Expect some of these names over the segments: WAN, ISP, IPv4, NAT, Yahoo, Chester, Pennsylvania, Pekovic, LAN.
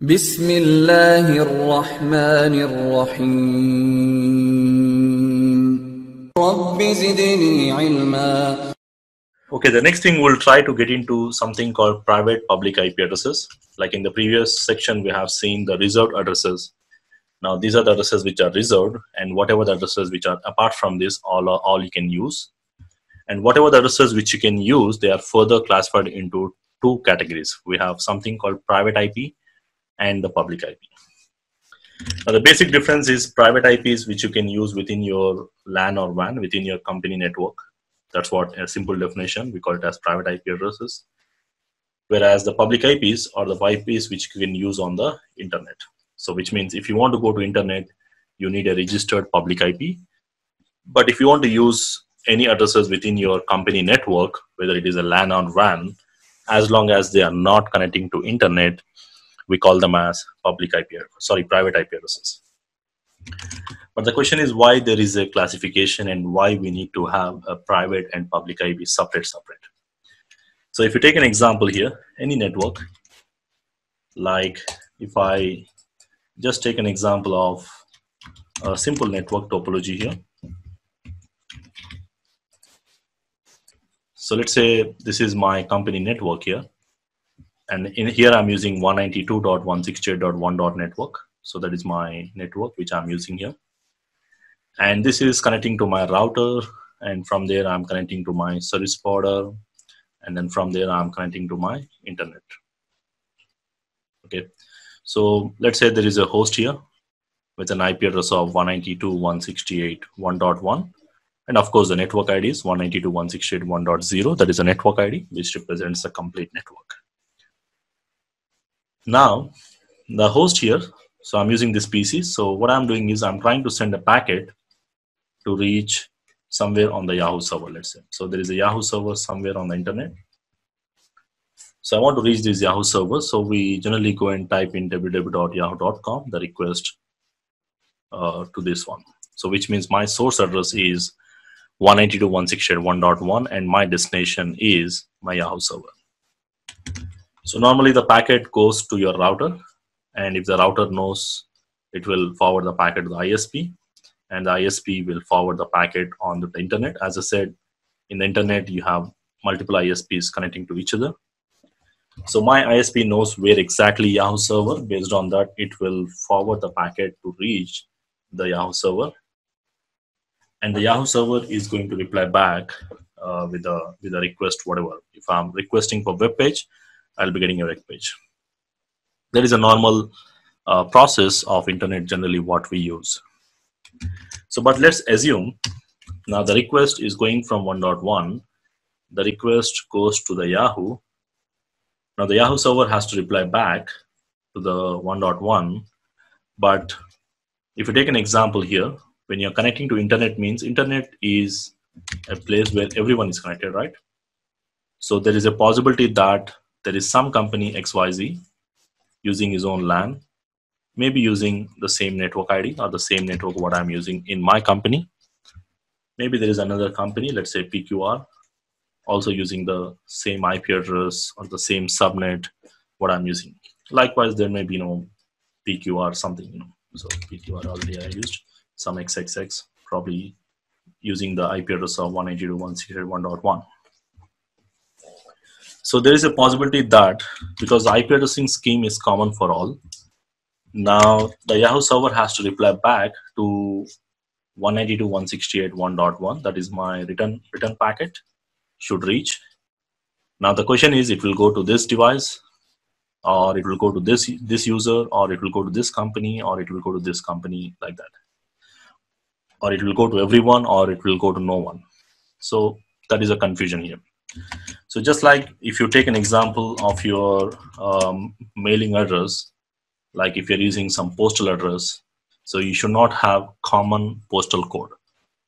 Bismillahirrahmanirrahim. Rabbi zidni ilma. Okay, the next thing we'll try to get into something called private public IP addresses. Like in the previous section, we have seen the reserved addresses. Now these are the addresses which are reserved, and whatever the addresses which are apart from this, all you can use. And whatever the addresses which you can use, they are further classified into two categories. We have something called private IP and the public IP. Now the basic difference is private IPs which you can use within your LAN or WAN, within your company network. That's what a simple definition, we call it as private IP addresses. Whereas the public IPs are the IPs which you can use on the internet. So which means if you want to go to internet, you need a registered public IP. But if you want to use any addresses within your company network, whether it is a LAN or WAN, as long as they are not connecting to internet, we call them as private IP addresses. But the question is why there is a classification and why we need to have a private and public IP separate. So if you take an example here, any network, like if I just take an example of a simple network topology here. So let's say this is my company network here. And in here, I'm using 192.168.1.network. So that is my network, which I'm using here. And this is connecting to my router. And from there, I'm connecting to my service provider. And then from there, I'm connecting to my internet. Okay. So let's say there is a host here with an IP address of 192.168.1.1. And of course, the network ID is 192.168.1.0. That is a network ID, which represents the complete network. Now, the host here, so I'm using this PC. So what I'm doing is I'm trying to send a packet to reach somewhere on the Yahoo server, let's say. So there is a Yahoo server somewhere on the internet. So I want to reach this Yahoo server. So we generally go and type in www.yahoo.com, the request to this one. So which means my source address is 192.168.1.1 and my destination is my Yahoo server. So normally the packet goes to your router, and if the router knows, it will forward the packet to the ISP, and the ISP will forward the packet on the internet. As I said, in the internet, you have multiple ISPs connecting to each other. So my ISP knows where exactly Yahoo server, based on that, it will forward the packet to reach the Yahoo server. And the Yahoo server is going to reply back with a request, whatever. If I'm requesting for web page, I'll be getting a web page. That is a normal process of internet, generally what we use. So, but let's assume now the request is going from 1.1. The request goes to the Yahoo. Now the Yahoo server has to reply back to the 1.1. But if you take an example here, when you're connecting to internet means internet is a place where everyone is connected, right? So there is a possibility that there is some company XYZ using his own LAN, maybe using the same network ID or the same network what I'm using in my company. Maybe there is another company, let's say PQR, also using the same IP address or the same subnet what I'm using. Likewise, there may be PQR something, So PQR already I used, some XXX probably using the IP address of 192.168.1.1. So there is a possibility that because the IP addressing scheme is common for all, now the Yahoo server has to reply back to 192.168.1.1. That is my return packet should reach. Now the question is, it will go to this device, or it will go to this user, or it will go to this company, or it will go to this company, like that. Or it will go to everyone, or it will go to no one. So that is a confusion here. So just like if you take an example of your mailing address, like if you're using some postal address, so you should not have common postal code.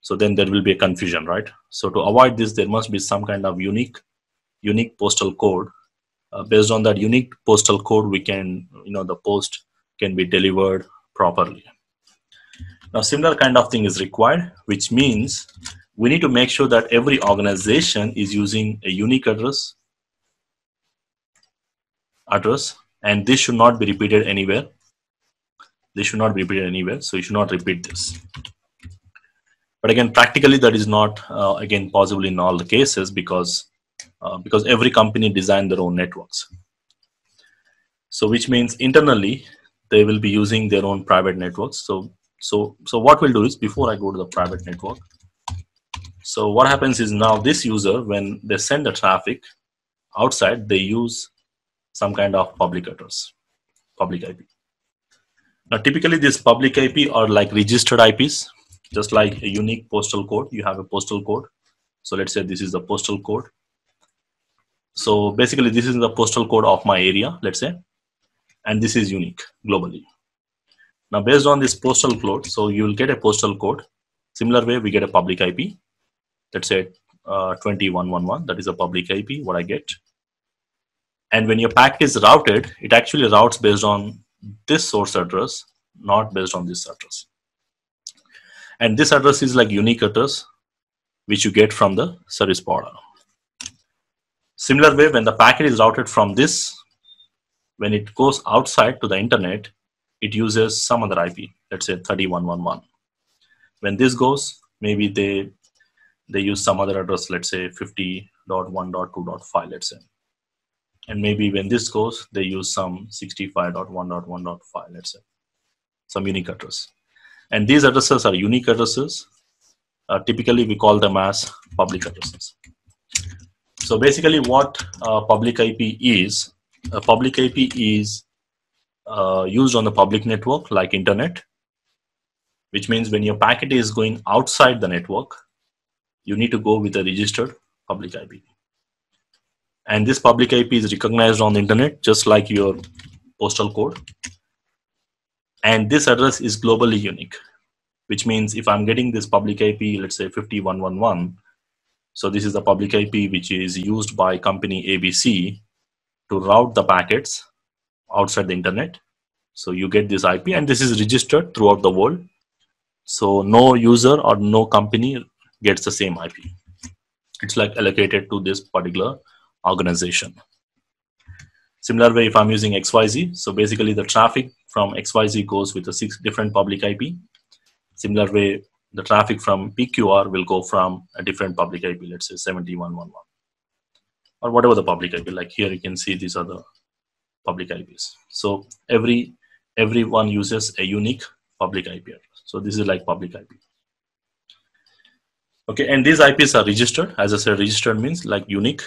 So then there will be a confusion, right? So to avoid this, there must be some kind of unique postal code. Based on that unique postal code, we can, the post can be delivered properly. Now, similar kind of thing is required, which means we need to make sure that every organization is using a unique address and this should not be repeated anywhere. This should not be repeated anywhere, so you should not repeat this. But again, practically that is not again possible in all the cases, because every company designed their own networks. So which means internally they will be using their own private networks. So what we'll do is, before I go to the private network, so what happens is, now this user, when they send the traffic outside, they use some kind of public address, public IP. Now typically this public IP are like registered IPs, just like a unique postal code. You have a postal code. So let's say this is the postal code. So basically this is the postal code of my area, let's say, and this is unique globally. Now based on this postal code, so you will get a postal code. Similar way we get a public IP. Let's say 20111, that is a public IP, what I get. And when your packet is routed, it actually routes based on this source address, not based on this address. And this address is like unique address, which you get from the service provider. Similar way, when the packet is routed from this, when it goes outside to the internet, it uses some other IP, let's say 3111. When this goes, maybe they use some other address, let's say 50.1.2.5, let's say. And maybe when this goes, they use some 65.1.1.5, let's say, some unique address. And these addresses are unique addresses. Typically, we call them as public addresses. So basically what public IP is used on the public network like internet, which means when your packet is going outside the network, you need to go with a registered public IP. And this public IP is recognized on the internet, just like your postal code. And this address is globally unique, which means if I'm getting this public IP, let's say 5111, so this is the public IP which is used by company ABC to route the packets outside the internet. So you get this IP, and this is registered throughout the world. So no user or no company gets the same IP. It's like allocated to this particular organization. Similar way, if I'm using XYZ, so basically the traffic from XYZ goes with the 6 different public IP. Similar way, the traffic from PQR will go from a different public IP, let's say 7111, or whatever the public IP. Like here, you can see these are the public IPs. So everyone uses a unique public IP address. So this is like public IP. Okay, and these IPs are registered. As I said, registered means like unique,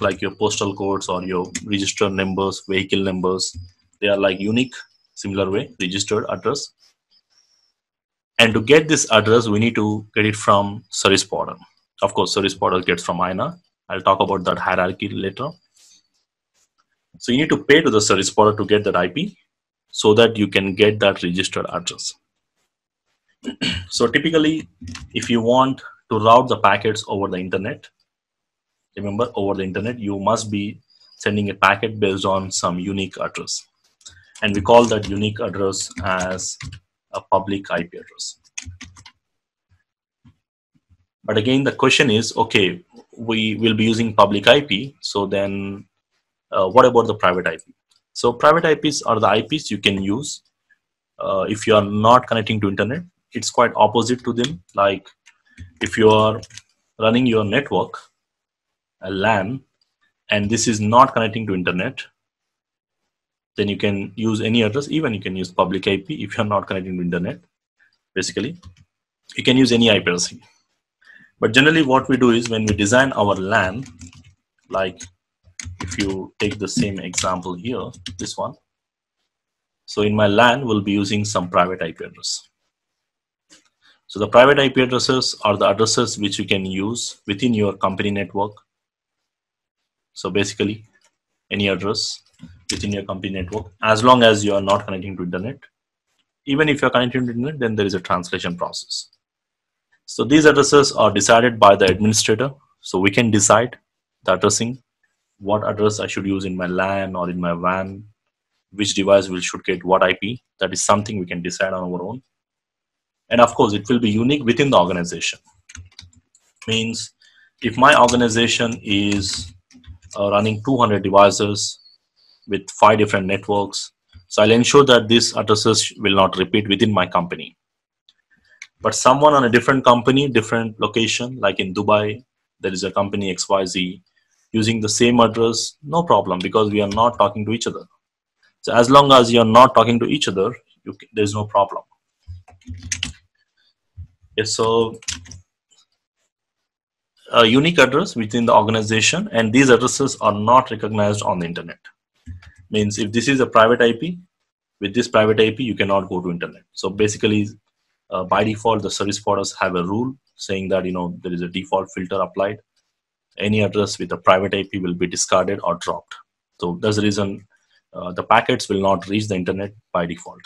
like your postal codes or your registered numbers, vehicle numbers. They are like unique, similar way, registered address. And to get this address, we need to get it from service provider. Of course, service provider gets from INA. I'll talk about that hierarchy later. So you need to pay to the service provider to get that IP so that you can get that registered address. So typically, if you want to route the packets over the internet, remember, over the internet, you must be sending a packet based on some unique address. And we call that unique address as a public IP address. But again, the question is, okay, we will be using public IP. So then what about the private IP? So private IPs are the IPs you can use if you are not connecting to internet. It's quite opposite to them. Like if you are running your network, a LAN, and this is not connecting to internet, then you can use any address. Even you can use public IP if you're not connecting to internet. Basically, you can use any IP address. But generally what we do is, when we design our LAN, like if you take the same example here, this one. So in my LAN, we'll be using some private IP address. So the private IP addresses are the addresses which you can use within your company network. So basically, any address within your company network, as long as you are not connecting to internet. Even if you're connecting to internet, then there is a translation process. So these addresses are decided by the administrator. So we can decide the addressing, what address I should use in my LAN or in my WAN, which device will should get what IP. That is something we can decide on our own. And of course, it will be unique within the organization. Means if my organization is running 200 devices, with 5 different networks. So I'll ensure that these addresses will not repeat within my company. But someone on a different company, different location, like in Dubai, there is a company XYZ using the same address, no problem, because we are not talking to each other. So as long as you're not talking to each other, there's no problem. Yes, so a unique address within the organization, and these addresses are not recognized on the internet. Means if this is a private IP, with this private IP, you cannot go to internet. So basically, by default, the service providers have a rule saying that, there is a default filter applied. Any address with a private IP will be discarded or dropped. So that's the reason the packets will not reach the internet by default.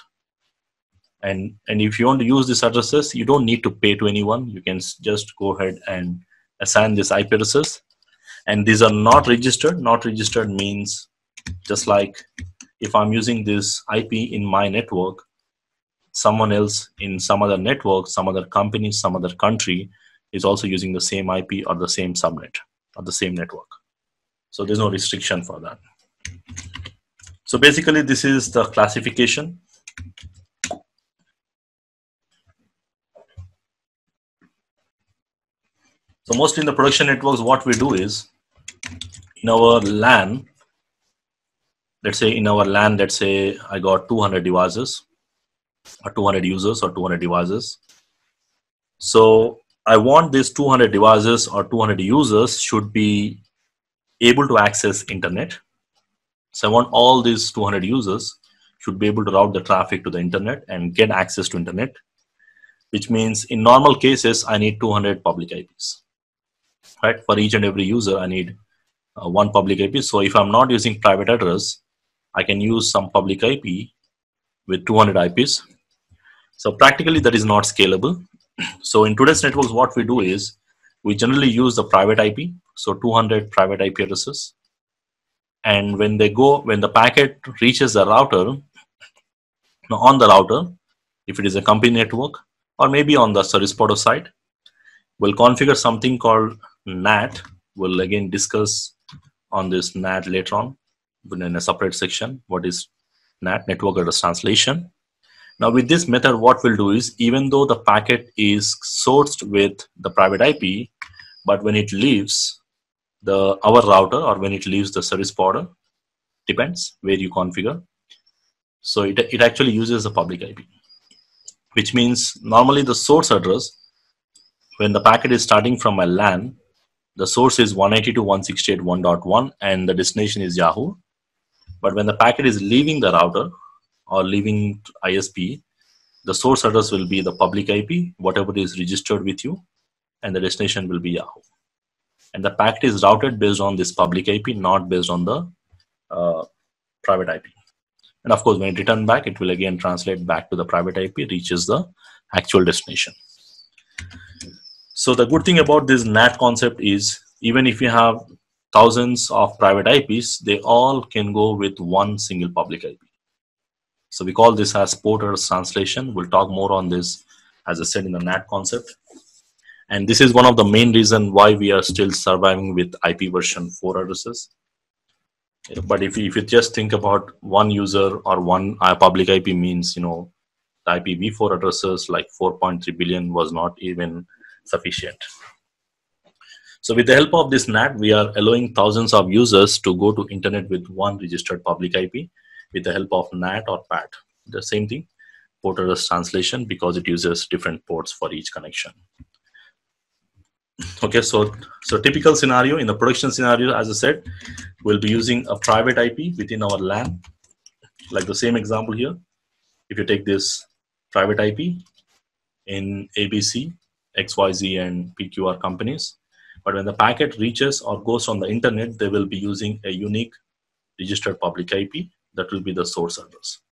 And if you want to use these addresses, you don't need to pay to anyone. You can just go ahead and assign these IP addresses. And these are not registered. Not registered means just like if I'm using this IP in my network, someone else in some other network, some other company, some other country is also using the same IP or the same subnet or the same network. So there's no restriction for that. So basically, this is the classification. So mostly in the production networks, what we do is in our LAN, let's say I got 200 devices. Or 200 users or 200 devices. So I want these 200 devices or 200 users should be able to access internet. So I want all these 200 users should be able to route the traffic to the internet and get access to internet, which means in normal cases, I need 200 public IPs, right? For each and every user, I need one public IP. So if I'm not using private address, I can use some public IP with 200 IPs. So practically that is not scalable. So in today's networks, what we do is we generally use the private IP. So 200 private IP addresses. And when the packet reaches the router, on the router, if it is a company network or maybe on the service provider side, we'll configure something called NAT. We'll again discuss on this NAT later on in a separate section. What is NAT, network address translation. Now with this method, what we'll do is even though the packet is sourced with the private IP, but when it leaves our router or when it leaves the service provider, depends where you configure. So it actually uses the public IP, which means normally the source address, when the packet is starting from a LAN, the source is 192.168.1.1 and the destination is Yahoo. But when the packet is leaving the router or leaving ISP, the source address will be the public IP, whatever is registered with you, and the destination will be Yahoo. And the packet is routed based on this public IP, not based on the private IP. And of course, when it returns back, it will again translate back to the private IP, reaches the actual destination. So the good thing about this NAT concept is even if you have thousands of private IPs, they all can go with one single public IP. So we call this as port address translation. We'll talk more on this, as I said, in the NAT concept. And this is one of the main reasons why we are still surviving with IP version 4 addresses. But if you just think about one user or one public IP means, the IPv4 addresses like 4.3 billion was not even sufficient. So with the help of this NAT, we are allowing thousands of users to go to internet with one registered public IP with the help of NAT or PAT. The same thing, port address translation, because it uses different ports for each connection. Okay, so typical scenario, in the production scenario, as I said, we'll be using a private IP within our LAN. Like the same example here, if you take this private IP in ABC, XYZ and PQR companies, but when the packet reaches or goes on the internet, they will be using a unique registered public IP. That will be the source address.